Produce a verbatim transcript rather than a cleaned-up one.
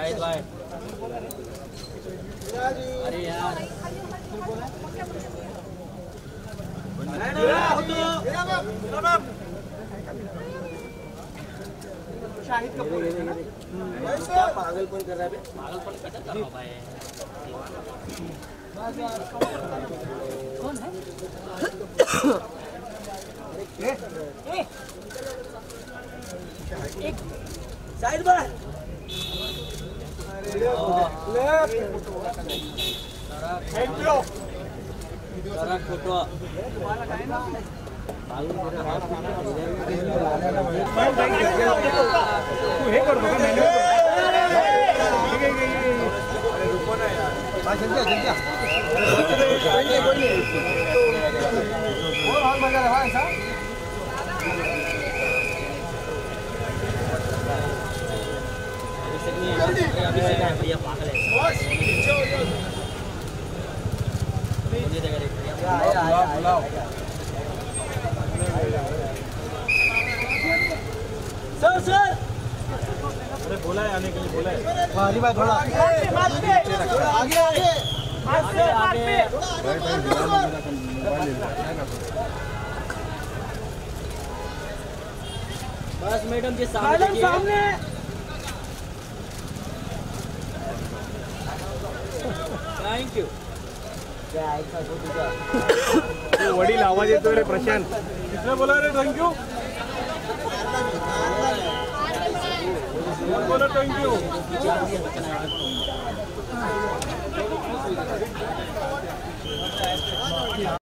शाहिद भाई, अरे यार शाहिद कपूर पागलपन कर रहा है, पागलपन कर रहा भाई। कौन है? एक शाहिद भाई ले तू हे कर दो मैंने ठीक है। अरे रुको ना यार, भाई जल्दी जल्दी कोई नहीं कोई नहीं और हाल मजा रहा है साहब। जल्दी अभी से है भैया पागल है बस नीचे हो जाओ। मुझे लगा रे क्या आया बुलाओ सर सर। अरे बोला है आने के लिए बोला है। अली भाई थोड़ा आगे आगे आगे आगे बस मैडम के सामने थैंक यू। वडील आवाज येतो रे प्रशांत किसने बोला रे थैंक यू? बोला थैंक यू